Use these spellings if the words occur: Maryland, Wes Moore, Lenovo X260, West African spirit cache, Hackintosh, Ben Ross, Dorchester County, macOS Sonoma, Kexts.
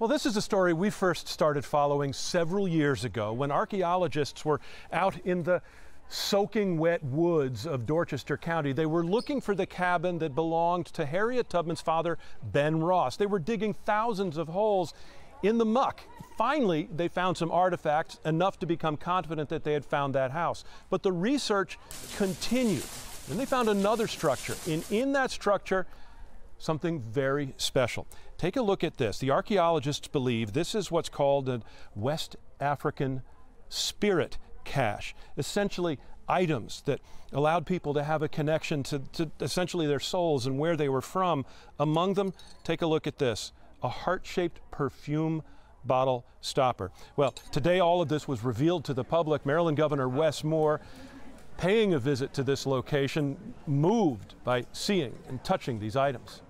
Well, this is a story we first started following several years ago when archaeologists were out in the soaking wet woods of Dorchester County. They were looking for the cabin that belonged to Harriet Tubman's father, Ben Ross. They were digging thousands of holes in the muck. Finally, they found some artifacts, enough to become confident that they had found that house. But the research continued, and they found another structure. And in that structure, something very special. Take a look at this. The archaeologists believe this is what's called a West African spirit cache, essentially items that allowed people to have a connection to essentially their souls and where they were from. Among them, take a look at this, a heart-shaped perfume bottle stopper. Well, today all of this was revealed to the public. Maryland Governor Wes Moore, paying a visit to this location, moved by seeing and touching these items.